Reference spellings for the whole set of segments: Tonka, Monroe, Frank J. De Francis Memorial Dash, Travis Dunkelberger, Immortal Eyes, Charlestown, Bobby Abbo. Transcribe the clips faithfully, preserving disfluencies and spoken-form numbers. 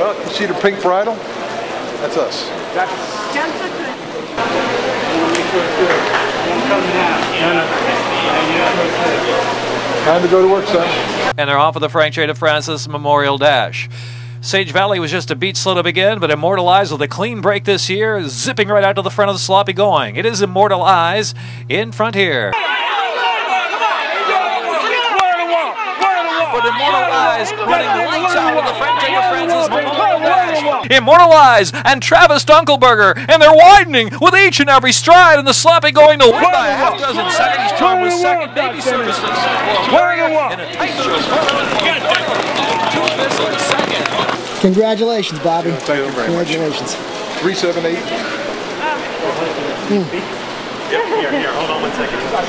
Well, you see the pink bridle? That's us. That's time to go to work, son. And they're off of the Frank J. De Francis Memorial Dash. Sage Valley was just a beat slow to begin, but Immortal Eyes with a clean break this year, zipping right out to the front of the sloppy going. It is Immortal Eyes in front here. But Immortal Eyes running lights out with the Frank J. De Francis Memorial Dash. Immortal Eyes and Travis Dunkelberger, and they're widening with each and every stride, and the sloppy going to win by a half dozen seconds. Strong with second baby services. In a tight show. Congratulations, Bobby. Thank you very Congratulations. Much. three seven eight. Mm. Yep, here, here, hold on one second. All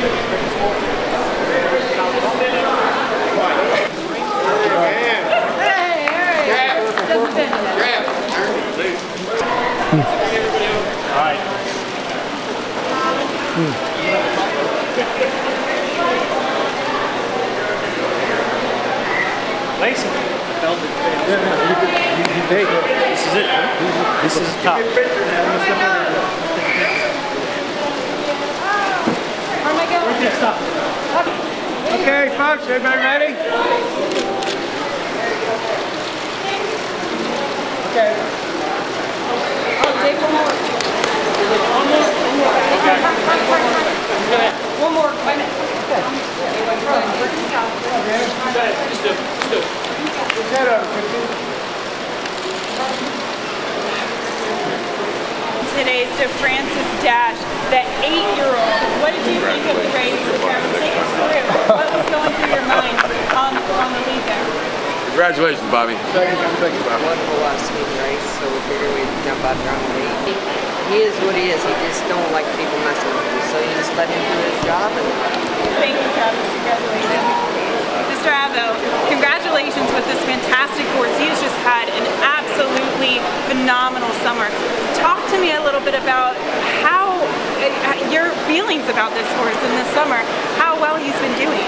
right. Mm. Mm. Lacey. This is it. This is top. Okay, folks, everybody ready? Okay. I'll take one more. One more. One more. One more. One more. Just do it. Just do it. Today's De Francis Dash, the eight-year-old. What did you think of the race? Take us through. What was going through your mind on, on the lead there? Congratulations, Bobby. Thank you, thank you, Bobby. Wonderful last week race, so we figured we'd jump out there on the lead. He is what he is. He just don't like people messing with him, so you just let him do his job. And thank you, Travis. Congratulations. Mister Abbo, congratulations with this fantastic course. He has just had an absolutely phenomenal summer. Talk to me a little bit about how your feelings about this course in this summer, how well he's been doing.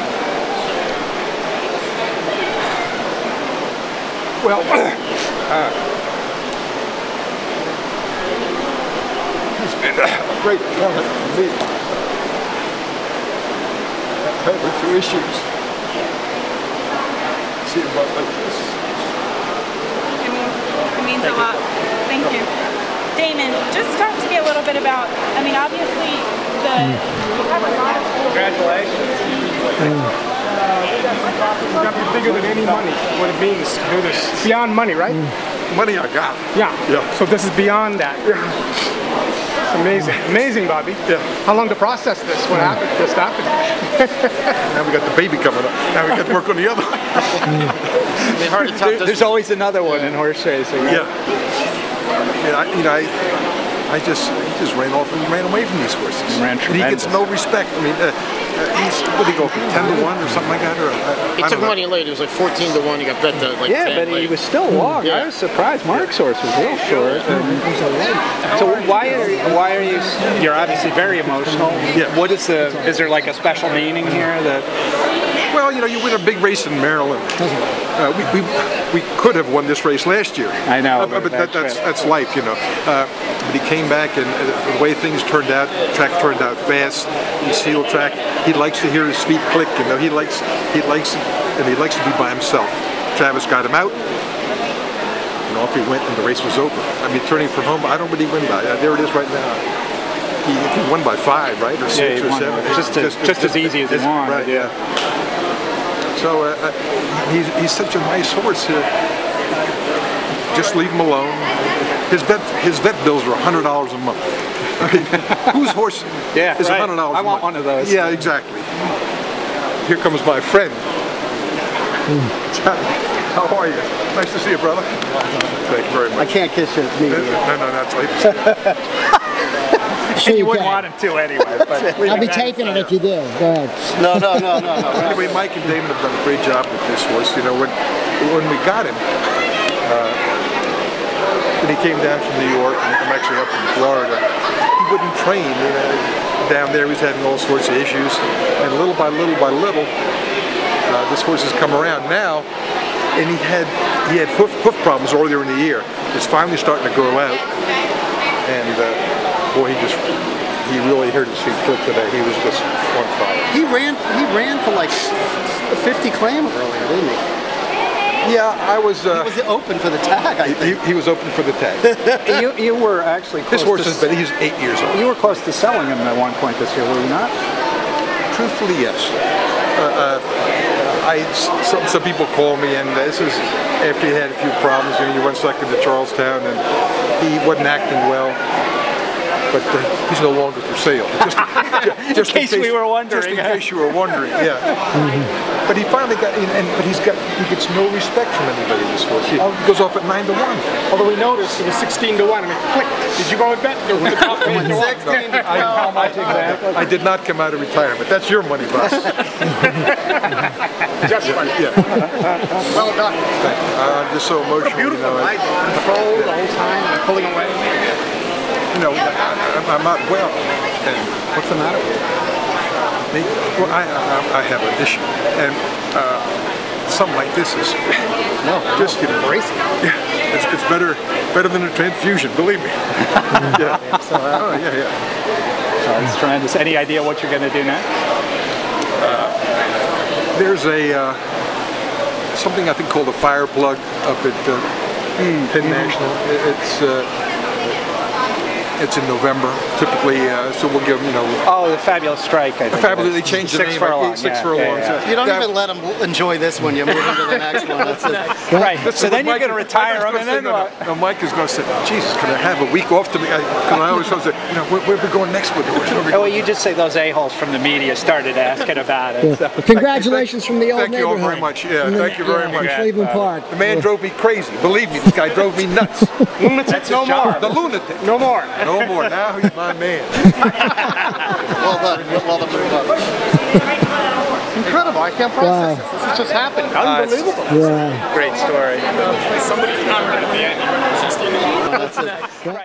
Well, uh, it's been a great summer for me. I've covered two issues. It means, it means a lot. Thank you. Damon, just talk to me a little bit about, I mean, obviously, the, you have a lot of... Congratulations. It's got to be bigger than any money, what it means to do this. Beyond money, right? Money I got. Yeah. Yeah. So this is beyond that. It's amazing. Amazing, Bobby. Yeah. How long to process this? What happened? Just happened. Now we got the baby coming up. Now we got to work on the other one. Mm. there, there's always another one in horse racing. Right? Yeah. yeah I, you know, I, I just he just ran off and ran away from these horses. He, ran he gets no respect. I mean, uh, uh, he's what did he go from ten to one or something like that? Or uh, he I took know. money late. It was like fourteen to one. He got bet to like yeah, ten but he late. was still long. Yeah. I was surprised. Mark's horse was real short. Mm-hmm. So late. So why are you, why are you? You're obviously very emotional. Yeah. What is the? Is there like a special meaning here that? Well, you know, you win a big race in Maryland. Uh, we, we, we could have won this race last year. I know. Uh, but that, that's, that's life, you know. Uh, but he came back, and uh, the way things turned out, the track turned out fast. He sealed track. He likes to hear his feet click, you know. He likes, he likes, and he likes to be by himself. Travis got him out, and off he went, and the race was over. I mean, turning from home, I don't really win by. Uh, there it is right now. He, he won by five, right? Or six yeah, or won, seven. Just, just, just, just as easy as he won. Right, yeah. yeah. So uh, he's, he's such a nice horse. Here. Just leave him alone. His vet his vet bills are a hundred dollars a month. I mean, whose horse yeah, is right. a hundred dollars? I want a month? one of those. Yeah, exactly. Here comes my friend. How are you? Nice to see you, brother. Thank you very much. I can't kiss you. It's me. No, no, no, that's late. Sure you wouldn't want him to anyway. But I'll be taking it if you do. Go ahead. No, no, no, no, no. Anyway, Mike and Damon have done a great job with this horse. You know, when when we got him, uh, when he came down from New York, and I'm actually up from Florida, he wouldn't train. You know, down there he was having all sorts of issues, and little by little by little, uh, this horse has come around now. and he had he had hoof, hoof problems earlier in the year. It's finally starting to grow out, and uh, boy, he just he really hurt his feet quick today. He was just on fire. He ran he ran for like a fifty claim earlier, didn't he? Yeah, I was. Uh, he was open for the tag. I think. He, he was open for the tag. you, you were actually. Close this horse has been. He's eight years old. You were close to selling him at one point this year, were you not? Truthfully, yes. Uh, uh, I some, some people call me, and this is after he had a few problems. You know, he went second to Charlestown, and he wasn't acting well. But uh, he's no longer for sale. Just, just, just in, case in case we were wondering. Just in huh? case you were wondering, yeah. Mm-hmm. But he finally got, in, and but he's got, he gets no respect from anybody. This horse, he goes off at nine to one. Although we noticed it was sixteen to one. I mean, click. Did you go and bet? No, sixteen to twelve. I did not come out of retirement. That's your money, boss. Just yeah, money. Yeah. Well done. I'm uh, just so emotional. Beautiful. You know, I control yeah. the whole time. I'm pulling away. You know, I, I'm not well. And what's the matter with me? Well, I, I, I have an issue, and uh, something like this is no, just no, you know, crazy. Yeah, it's, it's better, better than a transfusion. Believe me. Yeah. So, uh, oh, yeah, yeah. So I was trying to. Any idea what you're going to do now? Uh, there's a uh, something I think called a fire plug up at uh, mm, Penn mm. National. It, it's. Uh, It's in November, typically, uh, so we'll give them, you know... Oh, the Fabulous Strike, I think. Fabulous, they changed the name. Six furlongs. Six furlongs. You don't even let them enjoy this when you move into the next one. That's it. Right. So then you're going to retire them, and then what? No, Mike is going to say, Jesus, can I have a week off to me? Because I always say, you know, where, where are we going next with it? Oh, well, you just say those a-holes from the media started asking about it. Yeah. So. Congratulations from the old neighborhood. Thank you all very much. Yeah, thank you very much. Cleveland Park. The man drove me crazy. Believe me, this guy drove me nuts. Lunatic, no more. The lunatic. No more. No more. Now he's my man. Well done. Well done. Incredible. I can't process wow. this. This has just happened. Unbelievable. Yeah. Great story. Somebody commented at the end. That's it. Right.